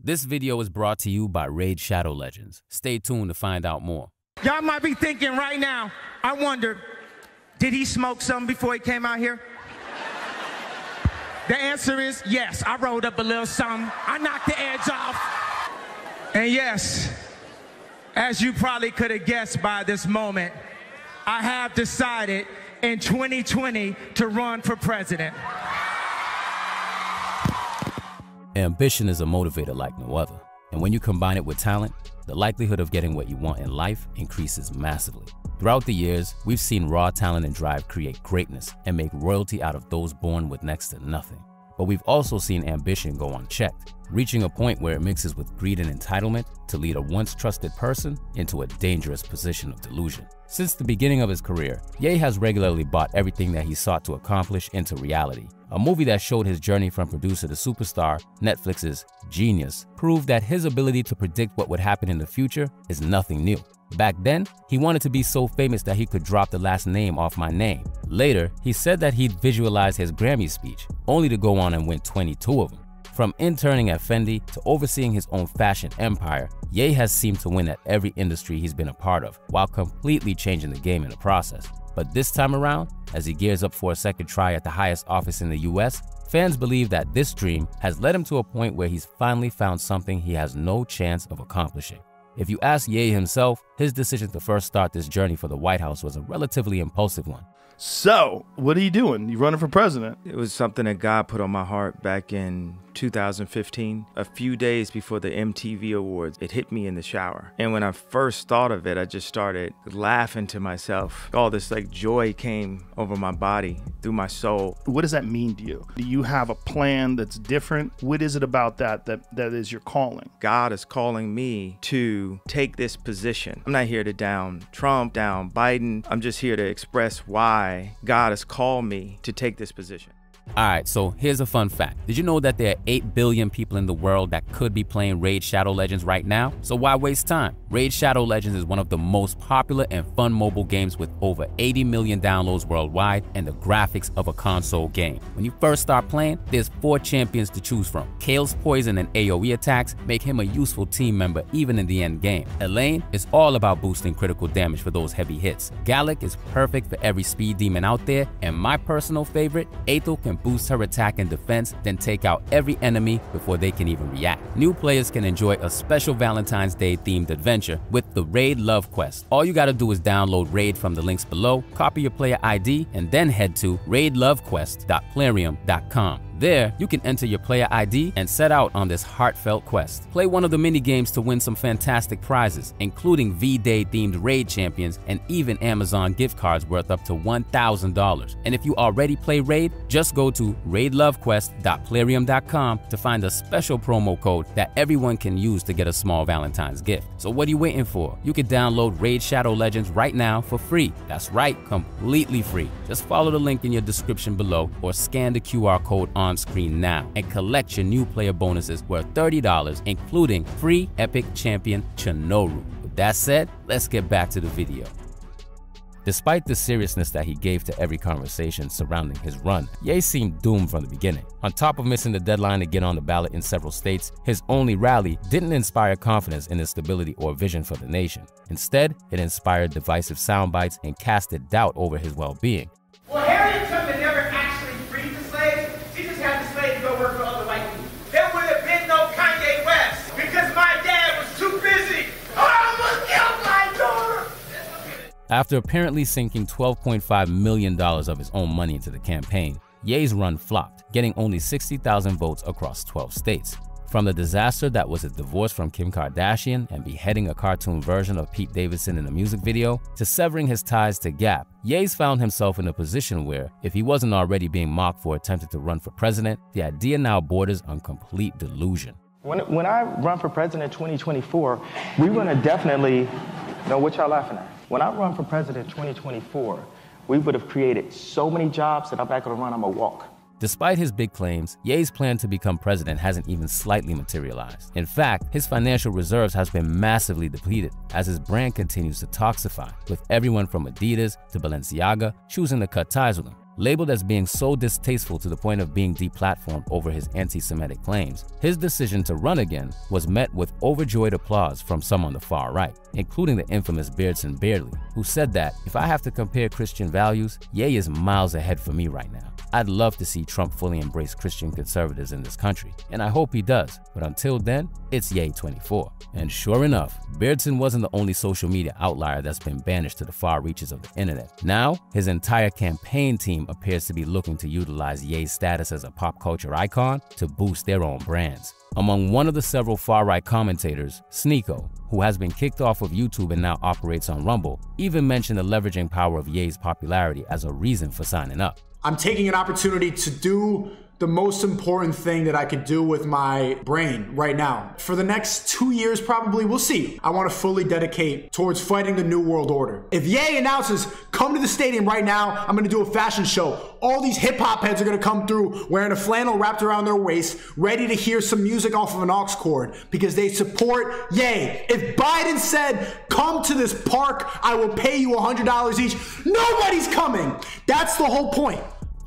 This video is brought to you by Raid Shadow Legends. Stay tuned to find out more. Y'all might be thinking right now, I wonder, did he smoke something before he came out here? The answer is yes. I rolled up a little something. I knocked the edge off. And yes, as you probably could have guessed by this moment, I have decided in 2020 to run for president. Ambition is a motivator like no other. And when you combine it with talent, the likelihood of getting what you want in life increases massively. Throughout the years, we've seen raw talent and drive create greatness and make royalty out of those born with next to nothing. But we've also seen ambition go unchecked, reaching a point where it mixes with greed and entitlement to lead a once trusted person into a dangerous position of delusion. Since the beginning of his career, Ye has regularly brought everything that he sought to accomplish into reality. A movie that showed his journey from producer to superstar, Netflix's Genius, proved that his ability to predict what would happen in the future is nothing new. Back then, he wanted to be so famous that he could drop the last name off my name. Later, he said that he'd visualize his Grammy speech, only to go on and win 22 of them. From interning at Fendi to overseeing his own fashion empire, Ye has seemed to win at every industry he's been a part of, while completely changing the game in the process. But this time around, as he gears up for a second try at the highest office in the US, fans believe that this dream has led him to a point where he's finally found something he has no chance of accomplishing. If you ask Ye himself, his decision to first start this journey for the White House was a relatively impulsive one. So, what are you doing? You running for president? It was something that God put on my heart back in 2015. A few days before the MTV Awards, it hit me in the shower. And when I first thought of it, I just started laughing to myself. All this like joy came over my body, through my soul. What does that mean to you? Do you have a plan that's different? What is it about that is your calling? God is calling me to take this position. I'm not here to down Trump, down Biden. I'm just here to express why God has called me to take this position. All right, so here's a fun fact. Did you know that there are 8 billion people in the world that could be playing Raid Shadow Legends right now? So why waste time? Raid Shadow Legends is one of the most popular and fun mobile games with over 80 million downloads worldwide and the graphics of a console game. When you first start playing, there's 4 champions to choose from. Kale's poison and AoE attacks make him a useful team member even in the end game. Elaine is all about boosting critical damage for those heavy hits. Gallic is perfect for every speed demon out there, and my personal favorite, Aethel, can boost her attack and defense, then take out every enemy before they can even react. New players can enjoy a special Valentine's Day themed adventure with the Raid Love Quest. All you gotta do is download Raid from the links below, copy your player ID, and then head to raidlovequest.plarium.com. There, you can enter your player ID and set out on this heartfelt quest. Play one of the mini games to win some fantastic prizes, including V-Day themed Raid champions and even Amazon gift cards worth up to $1,000. And if you already play Raid, just go to raidlovequest.plarium.com to find a special promo code that everyone can use to get a small Valentine's gift. So what are you waiting for? You can download Raid Shadow Legends right now for free. That's right, completely free. Just follow the link in your description below or scan the QR code on screen now and collect your new player bonuses worth $30, including free epic champion Chonoru. With that said, let's get back to the video. Despite the seriousness that he gave to every conversation surrounding his run, Ye seemed doomed from the beginning. On top of missing the deadline to get on the ballot in several states, his only rally didn't inspire confidence in his stability or vision for the nation. Instead, it inspired divisive soundbites and casted doubt over his well-being. Well, Harriet Tubman never actually freed the slaves. She just had the slaves go work for other white people. There would have been no Kanye West because my dad was too busy. After apparently sinking $12.5 million of his own money into the campaign, Ye's run flopped, getting only 60,000 votes across 12 states. From the disaster that was his divorce from Kim Kardashian and beheading a cartoon version of Pete Davidson in a music video, to severing his ties to Gap, Ye's found himself in a position where, if he wasn't already being mocked for attempting to run for president, the idea now borders on complete delusion. When I run for president 2024, we're gonna definitely know what y'all laughing at. When I run for president 2024, we would have created so many jobs that I'm not going to run, I'm going to walk. Despite his big claims, Ye's plan to become president hasn't even slightly materialized. In fact, his financial reserves has been massively depleted as his brand continues to toxify, with everyone from Adidas to Balenciaga choosing to cut ties with him. labeled as being so distasteful to the point of being deplatformed over his anti-Semitic claims. His decision to run again was met with overjoyed applause from some on the far right, including the infamous Beardson Bairley, who said that, "If I have to compare Christian values, Ye is miles ahead for me right now. I'd love to see Trump fully embrace Christian conservatives in this country, and I hope he does, but until then, it's Ye 24. And sure enough, Beardson wasn't the only social media outlier that's been banished to the far reaches of the internet. Now, his entire campaign team appears to be looking to utilize Ye's status as a pop culture icon to boost their own brands. Among one of the several far-right commentators, Sneako, who has been kicked off of YouTube and now operates on Rumble, even mentioned the leveraging power of Ye's popularity as a reason for signing up. "I'm taking an opportunity to do the most important thing that I could do with my brain right now. For the next 2 years, probably, we'll see. I want to fully dedicate towards fighting the New World Order. If Ye announces, come to the stadium right now, I'm going to do a fashion show. All these hip hop heads are going to come through wearing a flannel wrapped around their waist, ready to hear some music off of an aux cord because they support Ye. If Biden said, come to this park, I will pay you $100 each, nobody's coming. That's the whole point."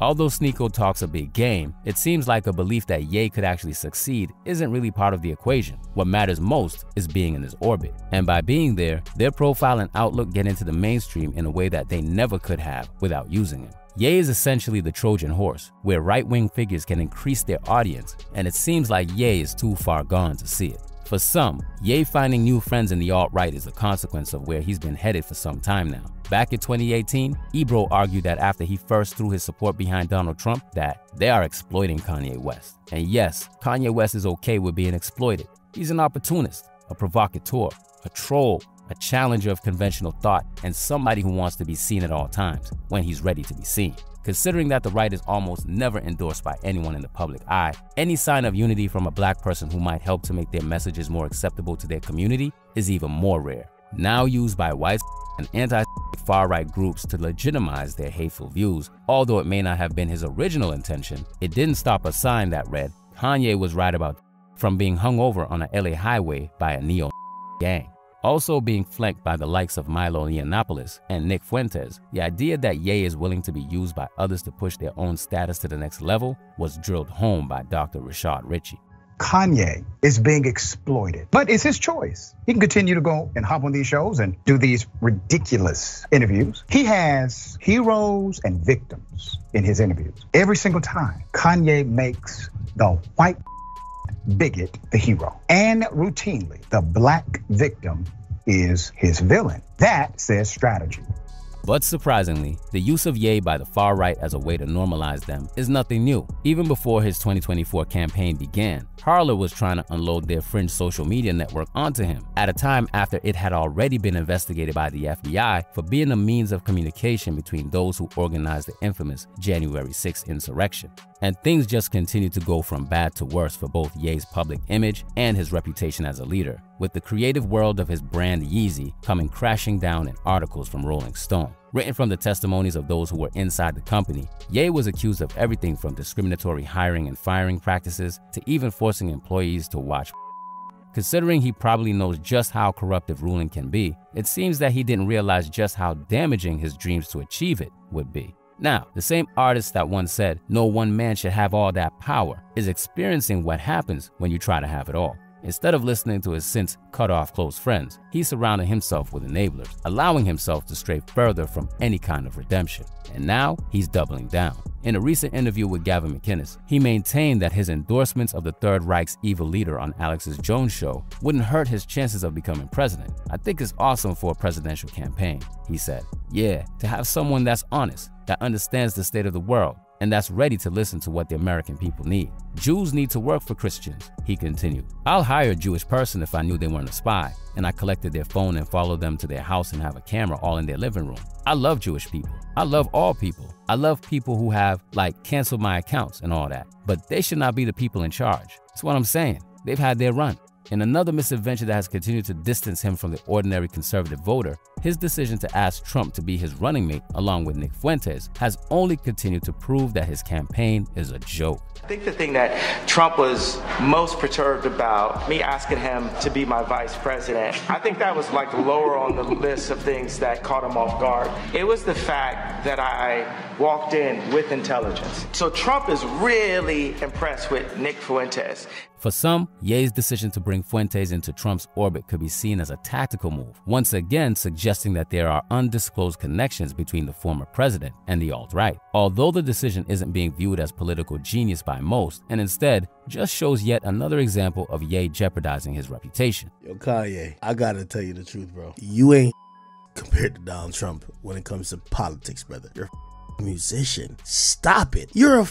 Although Sneako talks a big game, it seems like a belief that Ye could actually succeed isn't really part of the equation. What matters most is being in his orbit. And by being there, their profile and outlook get into the mainstream in a way that they never could have without using him. Ye is essentially the Trojan horse, where right-wing figures can increase their audience, and it seems like Ye is too far gone to see it. For some, Ye finding new friends in the alt-right is a consequence of where he's been headed for some time now. Back in 2018, Ebro argued that after he first threw his support behind Donald Trump, that they are exploiting Kanye West. And yes, Kanye West is okay with being exploited. He's an opportunist, a provocateur, a troll, a challenger of conventional thought, and somebody who wants to be seen at all times when he's ready to be seen. Considering that the right is almost never endorsed by anyone in the public eye, any sign of unity from a black person who might help to make their messages more acceptable to their community is even more rare, now used by white and anti far-right groups to legitimize their hateful views. Although it may not have been his original intention, it didn't stop a sign that read, "Kanye was right about from being hung over on a LA highway by a neo gang." Also being flanked by the likes of Milo Yiannopoulos and Nick Fuentes, the idea that Ye is willing to be used by others to push their own status to the next level was drilled home by Dr. Rashad Ritchie. "Kanye is being exploited, but it's his choice. He can continue to go and hop on these shows and do these ridiculous interviews. He has heroes and victims in his interviews. Every single time, Kanye makes the white bigot the hero, and routinely the black victim is his villain. That says strategy." But surprisingly, the use of Ye by the far right as a way to normalize them is nothing new. Even before his 2024 campaign began, Parler was trying to unload their fringe social media network onto him at a time after it had already been investigated by the FBI for being a means of communication between those who organized the infamous January 6th insurrection. And things just continued to go from bad to worse for both Ye's public image and his reputation as a leader, with the creative world of his brand Yeezy coming crashing down in articles from Rolling Stone. Written from the testimonies of those who were inside the company, Ye was accused of everything from discriminatory hiring and firing practices to even forcing employees to watch. Considering he probably knows just how corruptive ruling can be, it seems that he didn't realize just how damaging his dreams to achieve it would be. Now, the same artist that once said, "No one man should have all that power," is experiencing what happens when you try to have it all. Instead of listening to his since cut-off close friends, he surrounded himself with enablers, allowing himself to stray further from any kind of redemption. And now, he's doubling down. In a recent interview with Gavin McInnes, he maintained that his endorsements of the Third Reich's evil leader on Alex's Jones show wouldn't hurt his chances of becoming president. "I think it's awesome for a presidential campaign," he said. "Yeah, to have someone that's honest, that understands the state of the world, and that's ready to listen to what the American people need. Jews need to work for Christians," he continued. "I'll hire a Jewish person if I knew they weren't a spy, and I collected their phone and followed them to their house and have a camera all in their living room. I love Jewish people. I love all people. I love people who have, like, canceled my accounts and all that. But they should not be the people in charge. That's what I'm saying. They've had their run." In another misadventure that has continued to distance him from the ordinary conservative voter, his decision to ask Trump to be his running mate along with Nick Fuentes has only continued to prove that his campaign is a joke. I think the thing that Trump was most perturbed about, me asking him to be my vice president, I think that was like lower on the list of things that caught him off guard. It was the fact that I walked in with intelligence. So Trump is really impressed with Nick Fuentes. For some, Ye's decision to bring Fuentes into Trump's orbit could be seen as a tactical move, once again suggesting that there are undisclosed connections between the former president and the alt-right. Although the decision isn't being viewed as political genius by most, and instead just shows yet another example of Ye jeopardizing his reputation. Yo, Kanye, I gotta tell you the truth, bro. You ain't compared to Donald Trump when it comes to politics, brother. You're a musician. Stop it. You're a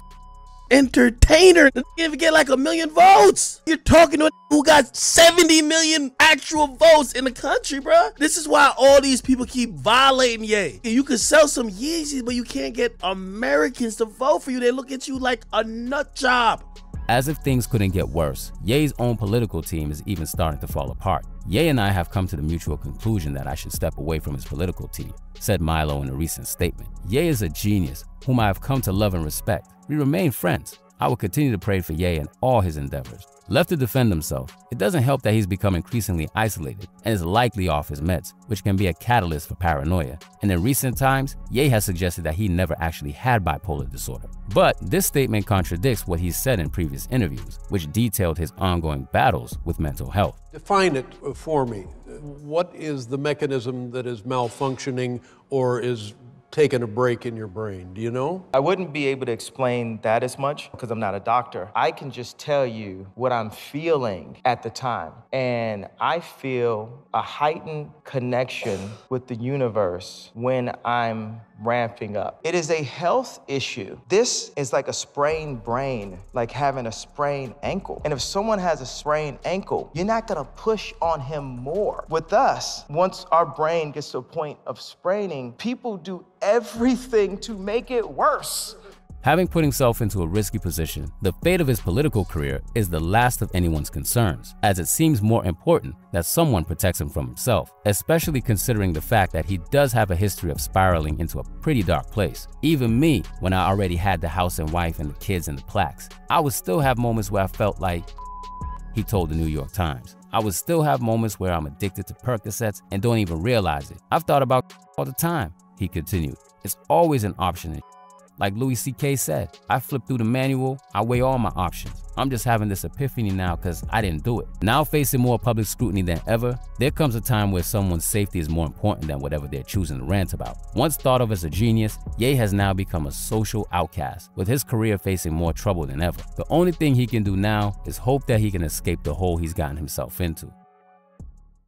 entertainer. You didn't even get like 1 million votes. You're talking to a who got 70 million actual votes in the country, bro. This is why all these people keep violating Ye. You could sell some Yeezys, but you can't get Americans to vote for you. They look at you like a nut job. As if things couldn't get worse, Ye's own political team is even starting to fall apart. Ye and I have come to the mutual conclusion that I should step away from his political team, said Milo in a recent statement. Ye is a genius whom I have come to love and respect. We remain friends. I will continue to pray for Ye in all his endeavors. Left to defend himself, it doesn't help that he's become increasingly isolated and is likely off his meds, which can be a catalyst for paranoia. And in recent times, Ye has suggested that he never actually had bipolar disorder. But this statement contradicts what he's said in previous interviews, which detailed his ongoing battles with mental health. Define it for me. What is the mechanism that is malfunctioning or is taking a break in your brain, do you know? I wouldn't be able to explain that as much because I'm not a doctor. I can just tell you what I'm feeling at the time. And I feel a heightened connection with the universe when I'm ramping up. It is a health issue. This is like a sprained brain, like having a sprained ankle. And if someone has a sprained ankle, you're not gonna push on him more. With us, once our brain gets to a point of spraining, people do everything to make it worse. Having put himself into a risky position, the fate of his political career is the last of anyone's concerns, as it seems more important that someone protects him from himself, especially considering the fact that he does have a history of spiraling into a pretty dark place. Even me, when I already had the house and wife and the kids and the plaques, I would still have moments where I felt like, he told the New York Times. I would still have moments where I'm addicted to Percocets and don't even realize it. I've thought about all the time, he continued. It's always an option in. Like Louis C.K. said, I flip through the manual, I weigh all my options. I'm just having this epiphany now because I didn't do it. Now facing more public scrutiny than ever, there comes a time where someone's safety is more important than whatever they're choosing to rant about. Once thought of as a genius, Ye has now become a social outcast, with his career facing more trouble than ever. The only thing he can do now is hope that he can escape the hole he's gotten himself into.